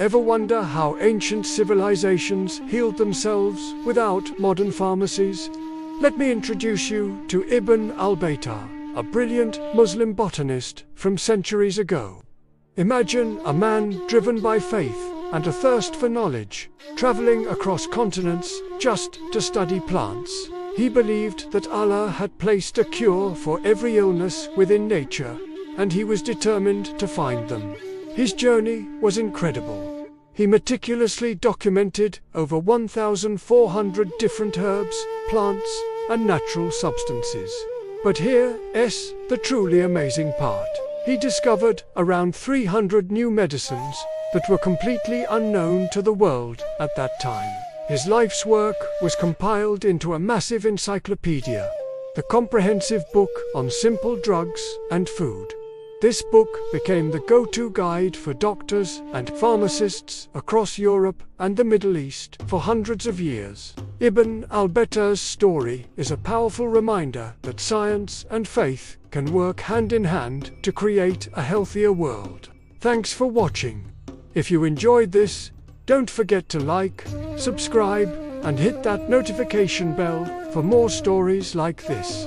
Ever wonder how ancient civilizations healed themselves without modern pharmacies? Let me introduce you to Ibn al-Baitar, a brilliant Muslim botanist from centuries ago. Imagine a man driven by faith and a thirst for knowledge, traveling across continents just to study plants. He believed that Allah had placed a cure for every illness within nature, and he was determined to find them. His journey was incredible. He meticulously documented over 1,400 different herbs, plants, and natural substances. But here's the truly amazing part. He discovered around 300 new medicines that were completely unknown to the world at that time. His life's work was compiled into a massive encyclopedia, the comprehensive book on simple drugs and food. This book became the go-to guide for doctors and pharmacists across Europe and the Middle East for hundreds of years. Ibn al-Baitar's story is a powerful reminder that science and faith can work hand in hand to create a healthier world. Thanks for watching. If you enjoyed this, don't forget to like, subscribe, and hit that notification bell for more stories like this.